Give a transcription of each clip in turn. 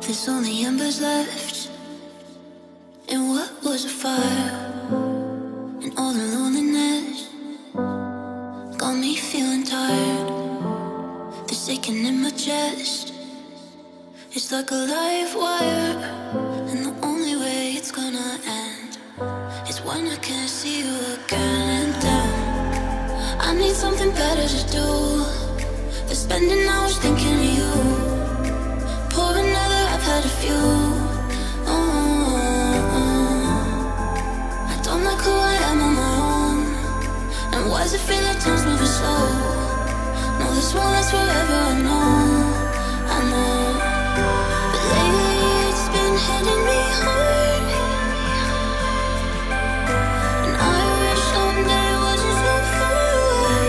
There's only embers left, and what was a fire, and all the loneliness got me feeling tired. The aching in my chest, it's like a live wire, and the only way it's gonna end is when I can't see you again. And down, I need something better to do than spending hours thinking of you. Pour another, I've had a few. I don't like who I am on my own, and why's it feel like time's moving slow? No, this won't last forever, I know, I know. Hitting me hard, and I wish someday it wasn't so far away,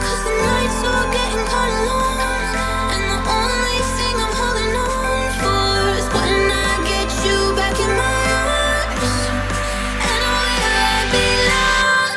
'cause the nights are getting kinda long, and the only thing I'm holding on for is when I get you back in my arms, and where I belong.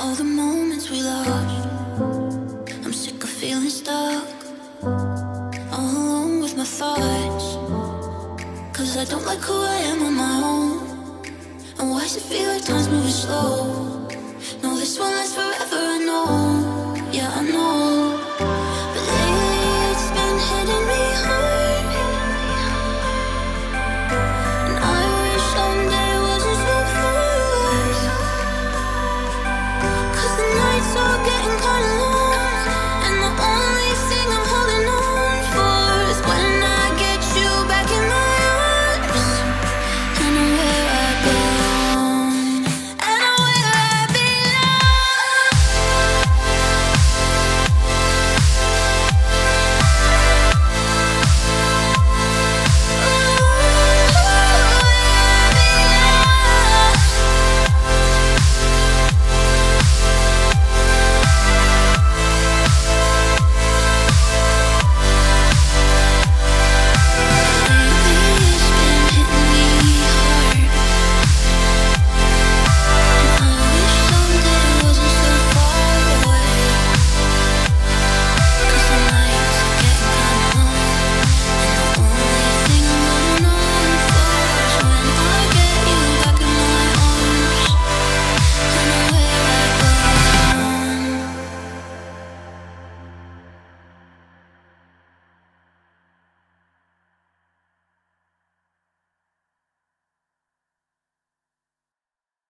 All the moments we lost, I'm sick of feeling stuck, all alone with my thoughts, 'cause I don't like who I am on my own, and why's it feel like time's moving slow?